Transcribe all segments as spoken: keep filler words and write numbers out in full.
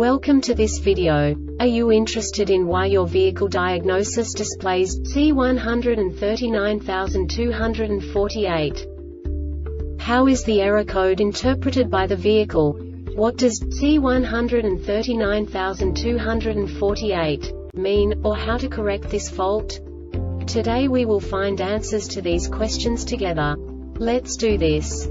Welcome to this video. Are you interested in why your vehicle diagnosis displays C one three nine two four eight? How is the error code interpreted by the vehicle? What does C one three nine two four eight mean, or how to correct this fault? Today we will find answers to these questions together. Let's do this.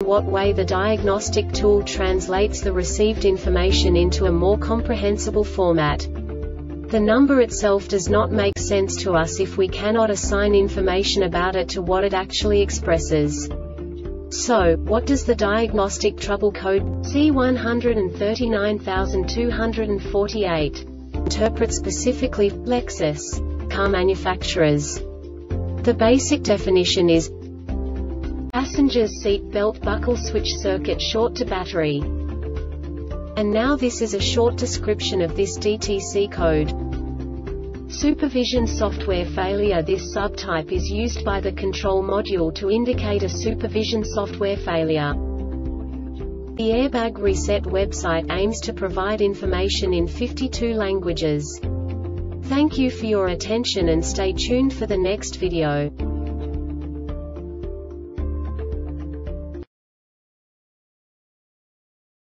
what way the diagnostic tool translates the received information into a more comprehensible format. The number itself does not make sense to us if we cannot assign information about it to what it actually expresses. So, what does the diagnostic trouble code C one three nine two four eight interpret specifically for Lexus car manufacturers? The basic definition is passenger's seat belt buckle switch circuit short to battery. And now this is a short description of this D T C code. Supervision software failure. This subtype is used by the control module to indicate a supervision software failure. The Airbag Reset website aims to provide information in fifty-two languages. Thank you for your attention and stay tuned for the next video.